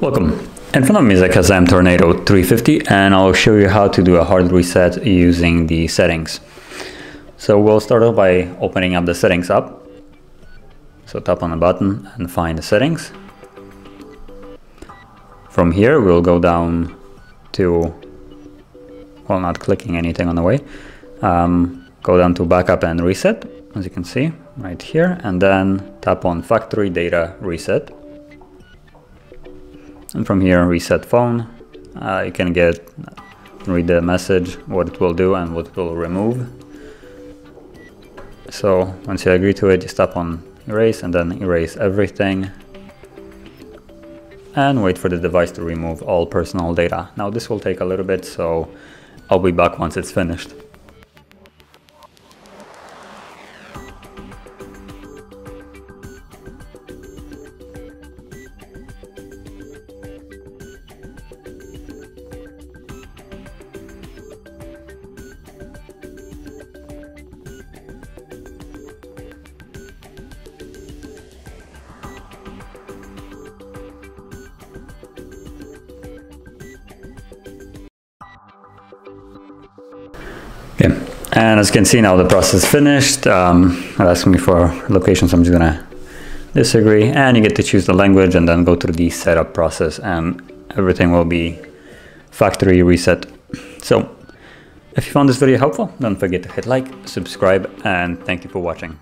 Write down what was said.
Welcome. In front of me is a Kazam Tornado 350, and I'll show you how to do a hard reset using the settings. So we'll start off by opening up the settings app. So tap on the button and find the settings. From here we'll go down to, well, not clicking anything on the way, go down to backup and reset, as you can see right here, and then tap on factory data reset. And from here, reset phone. You can read the message, what it will do and what it will remove. So once you agree to it, just tap on erase and then erase everything. And wait for the device to remove all personal data. Now this will take a little bit, so I'll be back once it's finished. Okay. And as you can see, now the process is finished. It asks me for location, so I'm just gonna disagree, and you get to choose the language and then go through the setup process, and everything will be factory reset. So if you found this video helpful, don't forget to hit like, subscribe, and thank you for watching.